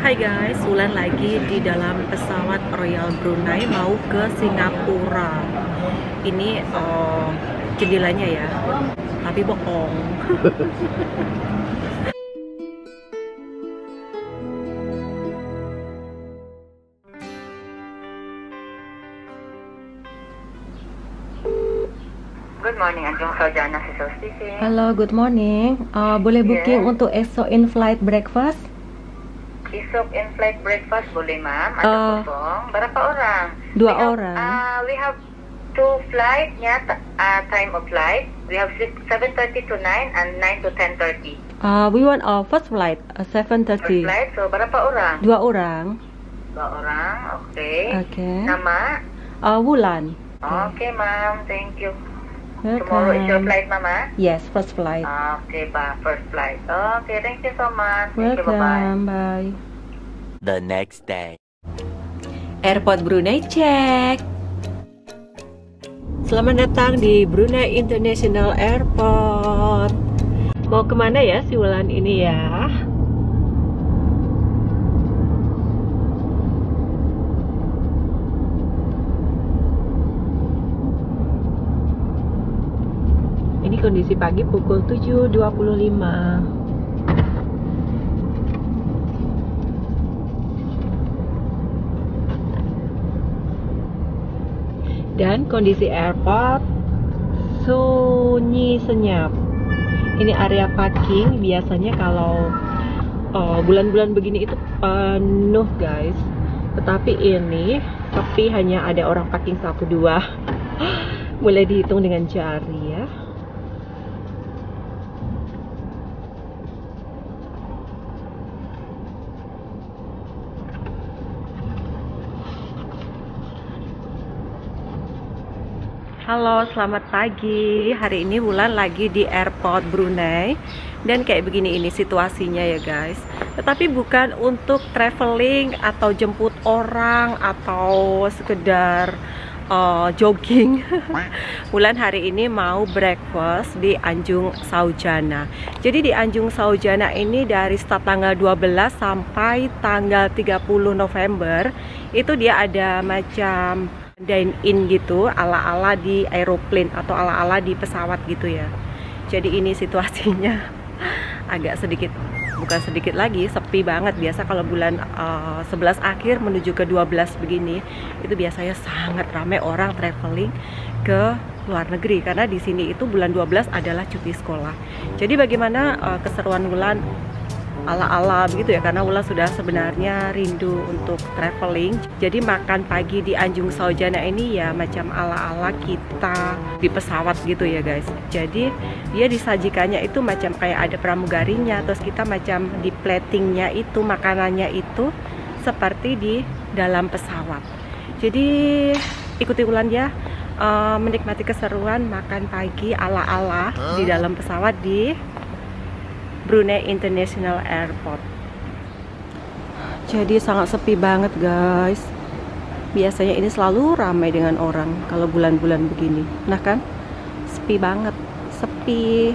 Hai guys, Wulan lagi di dalam pesawat Royal Brunei mau ke Singapura. Ini jendelanya ya, tapi bohong. Good morning, Anjung Saujana speaking. Halo, good morning. Boleh booking untuk esok in-flight breakfast? Esok in-flight breakfast boleh, ma'am. Ada kosong. Berapa orang? Dua orang. We have two flightnya, time of flight. We have 7:30 to 9 and 9 to 10:30. We want our first flight 7:30. First flight, so berapa orang? Dua orang, okay. Nama? Wulan. Okay, ma'am. Thank you. Okay. Tomorrow is your flight, Mama? Yes, first flight. Okay, ba, first flight. Okay, thank you so much. Welcome, bye. The next day. Airport Brunei check. Selamat datang di Brunei International Airport. Mau kemana ya si Wulan ini ya? Kondisi pagi pukul 7:25. Dan kondisi airport sunyi senyap. Ini area parking, biasanya kalau bulan-bulan begini itu penuh, guys. Tetapi ini sepi, hanya ada orang parking 1-2. Boleh dihitung dengan jari ya. Halo, selamat pagi. Hari ini Wulan lagi di airport Brunei. Dan kayak begini ini situasinya ya guys. Tetapi bukan untuk traveling atau jemput orang atau sekedar jogging. Wulan hari ini mau breakfast di Anjung Saujana. Jadi di Anjung Saujana ini dari start tanggal 12 sampai tanggal 30 November itu dia ada macam dine-in gitu, ala-ala di aeroplane atau ala-ala di pesawat gitu ya. Jadi ini situasinya agak sedikit, bukan sedikit lagi, sepi banget. Biasa kalau bulan 11 akhir menuju ke 12 begini, itu biasanya sangat ramai orang traveling ke luar negeri. Karena di sini itu bulan 12 adalah cuti sekolah. Jadi bagaimana keseruan bulan ala-ala begitu ya, karena Wulan sudah sebenarnya rindu untuk traveling. Jadi makan pagi di Anjung Saujana ini ya macam ala-ala kita di pesawat gitu ya guys. Jadi dia disajikannya itu macam kayak ada pramugarinya, terus kita macam di platingnya itu, makanannya itu seperti di dalam pesawat. Jadi ikuti Wulan ya, menikmati keseruan makan pagi ala-ala di dalam pesawat di Brunei International Airport. Jadi sangat sepi banget guys. Biasanya ini selalu ramai dengan orang kalau bulan-bulan begini. Nah kan, sepi banget, sepi.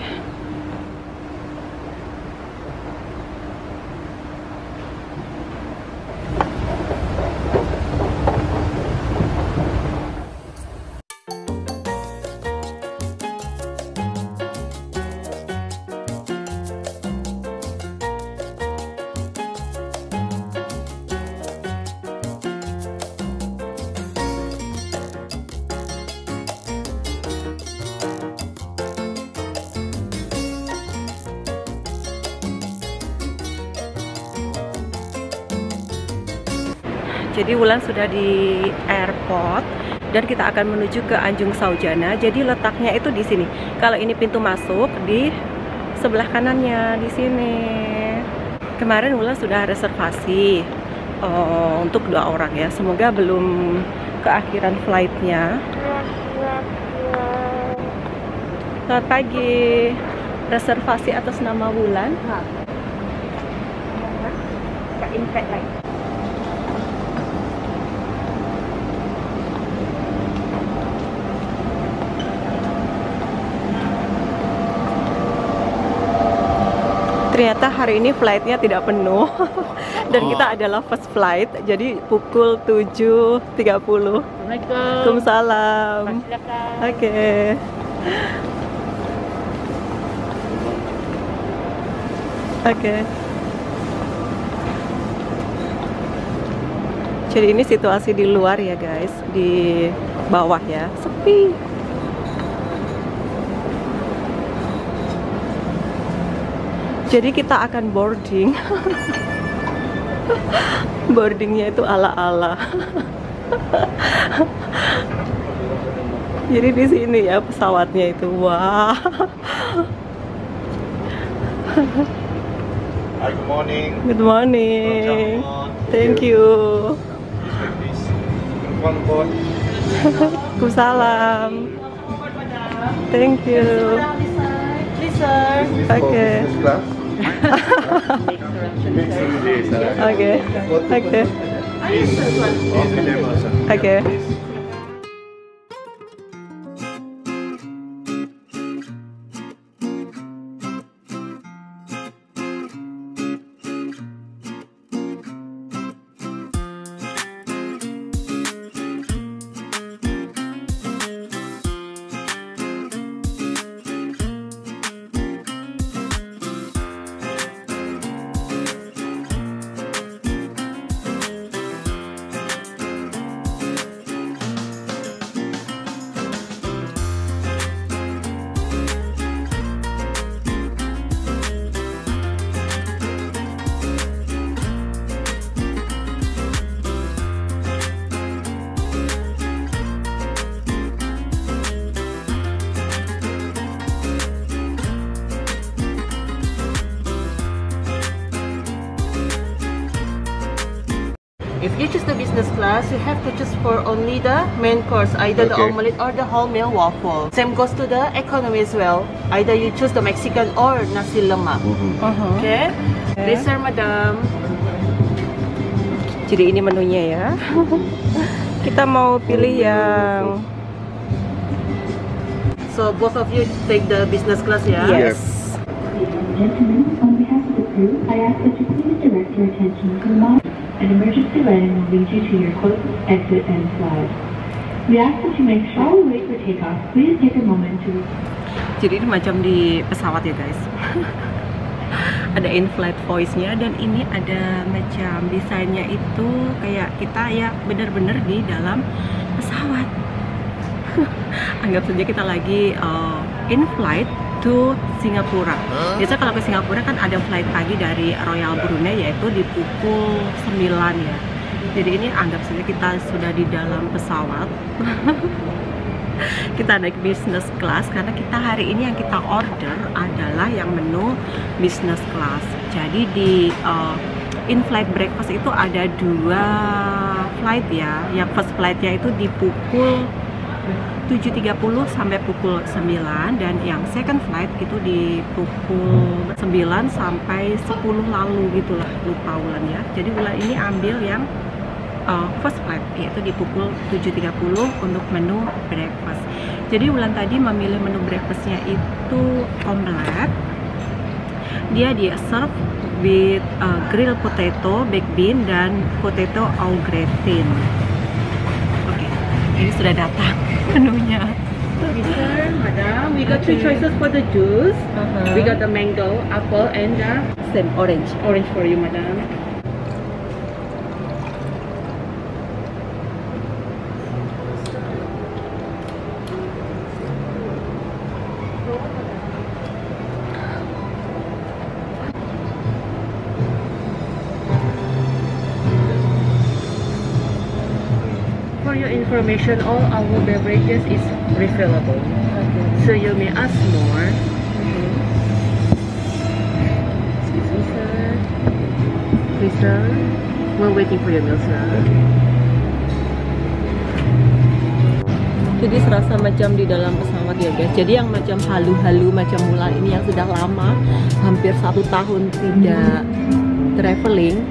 Jadi Wulan sudah di airport dan kita akan menuju ke Anjung Saujana. Jadi letaknya itu di sini. Kalau ini pintu masuk di sebelah kanannya di sini. Kemarin Wulan sudah reservasi untuk 2 orang ya. Semoga belum keakhiran flightnya. Selamat pagi. Reservasi atas nama Wulan. Ternyata hari ini flightnya tidak penuh dan kita adalah first flight, jadi pukul 7.30. Waalaikumsalam. Oke. Oke. Jadi ini situasi di luar ya guys, di bawah ya, sepi. Jadi kita akan boarding. Boardingnya itu ala-ala. Jadi di sini ya pesawatnya itu, wah. Hi, good morning. Good morning. Thank you. Waalaikumsalam. Thank you. Oke. Oke. If you choose the business class, you have to choose for only the main course, either the omelette or the wholemeal waffle. Same goes to the economy as well. Either you choose the Mexican or nasi lemak. Okay? Please sir, madam. Jadi ini menunya ya. Kita mau pilih yang... So both of you take the business class ya? Yes. Gentlemen, on behalf of the crew, I ask that you please direct your attention to the... An emergency landing will lead you to your closest exit and slide. We ask that you make sure we wait for takeoff. Please take a moment to. Jadi ini macam di pesawat ya guys. Ada in-flight voice-nya dan ini ada macam desainnya itu kayak kita ya bener-bener di dalam pesawat. Anggap saja kita lagi in-flight to Singapura. Biasanya kalau ke Singapura kan ada flight pagi dari Royal Brunei yaitu di pukul 9 ya. Jadi ini anggap saja kita sudah di dalam pesawat. Kita naik business class karena kita hari ini yang kita order adalah yang menu business class. Jadi di in-flight breakfast itu ada 2 flight ya. Yang first flight-nya itu di pukul 7.30 sampai pukul 9 dan yang second flight itu di pukul 9 sampai 10 lalu gitulah, lupa Wulan ya. Jadi Wulan ini ambil yang first flight yaitu di pukul 7.30 untuk menu breakfast. Jadi Wulan tadi memilih menu breakfastnya itu omelet. Dia serve with grilled potato, baked bean dan potato au gratin. Ini sudah datang menunya. Sir, madam, we got 2 choices for the juice. We got the mango, apple, and the same orange. Orange for you, madam. Information, all our beverages is refillable, so you may ask more. Excuse me, sir. Please, sir. We're waiting for your meal, sir. Jadi serasa macam di dalam pesawat ya guys. Jadi yang macam halu-halu macam Wulan ini yang sudah lama, hampir 1 tahun tidak traveling,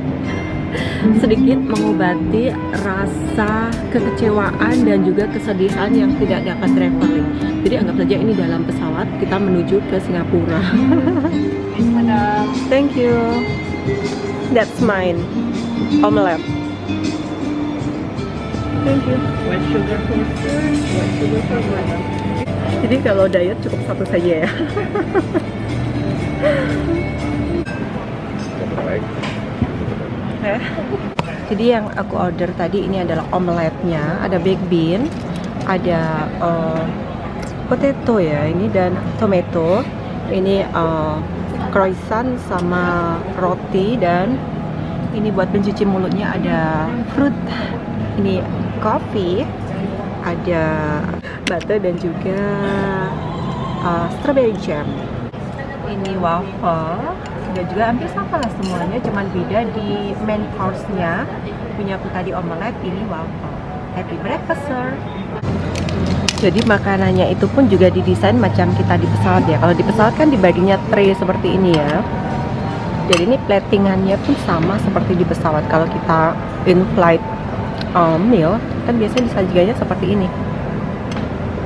sedikit mengobati rasa kekecewaan dan juga kesedihan yang tidak dapat traveling. Jadi anggap saja ini dalam pesawat kita menuju ke Singapura. welcome. Thank you. That's mine. Omelette. Thank you. White sugar for fruit, white sugar for banana. Jadi kalau diet cukup satu saja ya. Jadi yang aku order tadi ini adalah omeletnya, ada baked bean, ada potato ya ini dan tomato, ini croissant sama roti, dan ini buat pencuci mulutnya ada fruit, ini coffee, ada butter dan juga strawberry jam. Ini waffle dan juga hampir sama lah semuanya, cuman beda di main course-nya. Punya aku tadi omelet, ini waffle. Happy breakfast, sir. Jadi makanannya itu pun juga didesain macam kita di pesawat ya. Kalau di pesawat kan dibaginya tray seperti ini ya. Jadi ini platingannya pun sama seperti di pesawat. Kalau kita in-flight meal kan biasanya disajikannya seperti ini.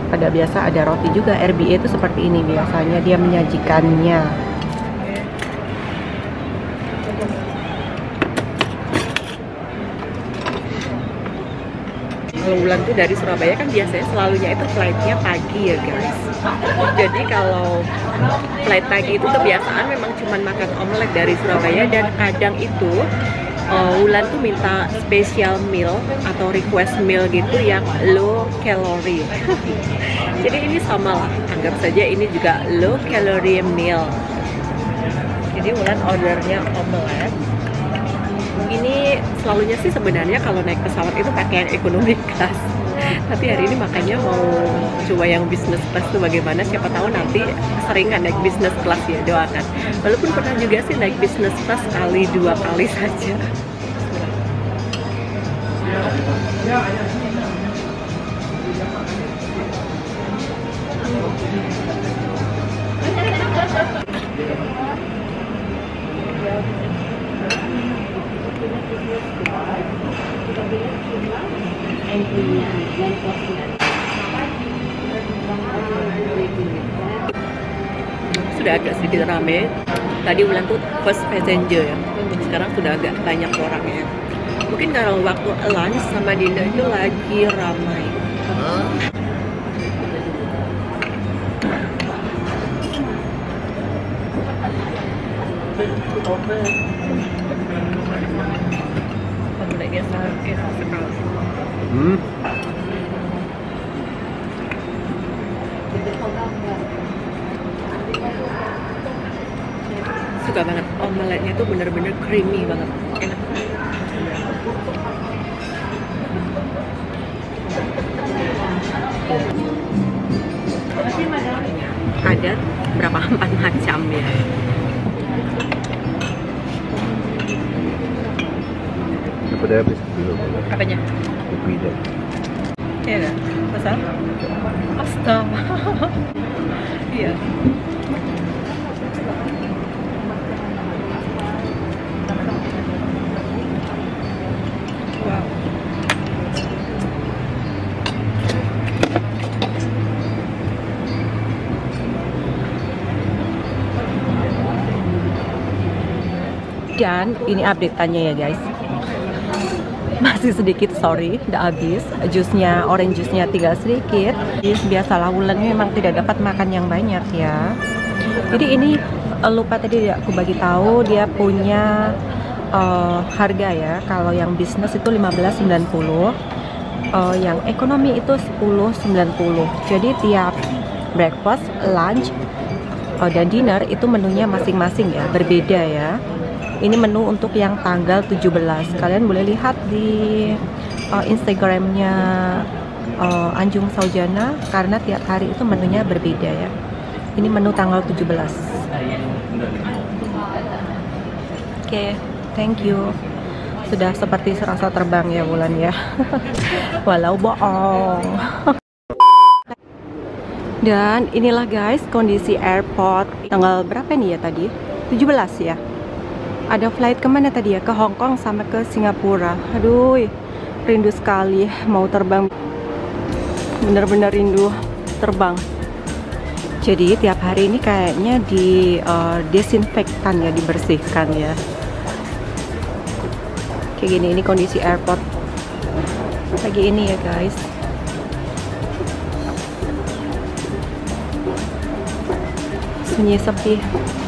Pada biasa ada roti juga, RBA itu seperti ini biasanya dia menyajikannya. Kalau Wulan tuh dari Surabaya kan biasanya selalunya itu flightnya pagi ya guys. Jadi kalau flight pagi itu kebiasaan memang cuma makan omelet dari Surabaya, dan kadang itu Wulan tuh minta special meal atau request meal gitu yang low calorie. Jadi ini sama lah, anggap saja ini juga low calorie meal. Jadi Wulan ordernya omelet. Ini selalunya sih sebenarnya kalau naik pesawat itu pakaian ekonomi kelas, tapi hari ini makanya mau coba yang business class tuh bagaimana, siapa tahu nanti sering kan naik business class ya, doakan. Walaupun pernah juga sih naik business class kali dua kali saja. Sudah agak sedikit rame. Tadi Wulan tuh first passenger ya. Sekarang sudah agak banyak orangnya. Mungkin karena waktu lunch sama dinner itu lagi ramai. Suka banget omeletnya tuh, bener-bener creamy banget, enak. Ada berapa, 4 macam ya. Udah habis dulu. Apanya? Kopi dan. Iya kan? Masa? Astaga. Iya. Wow. Dan ini update-annya ya guys. Masih sedikit, sorry, udah habis. Jusnya, orange jusnya tinggal sedikit. Jus biasalah, Wulan memang tidak dapat makan yang banyak ya. Jadi ini lupa tadi aku bagi tahu dia punya harga ya. Kalau yang bisnis itu 15.90, yang ekonomi itu 10.90. Jadi tiap breakfast, lunch, dan dinner itu menunya masing-masing ya, berbeda ya. Ini menu untuk yang tanggal 17. Kalian boleh lihat di Instagramnya Anjung Saujana, karena tiap hari itu menunya berbeda ya. Ini menu tanggal 17. Oke, thank you. Sudah seperti serasa terbang ya Wulan ya. Walau bohong. Dan inilah guys kondisi airport. Tanggal berapa nih ya tadi? 17 ya. Ada flight kemana tadi ya? Ke Hong Kong sama ke Singapura. Aduh, rindu sekali mau terbang. Bener-bener rindu terbang. Jadi tiap hari ini kayaknya di disinfektan ya, dibersihkan ya. Kayak gini, ini kondisi airport pagi ini ya guys. Sunyi sepi.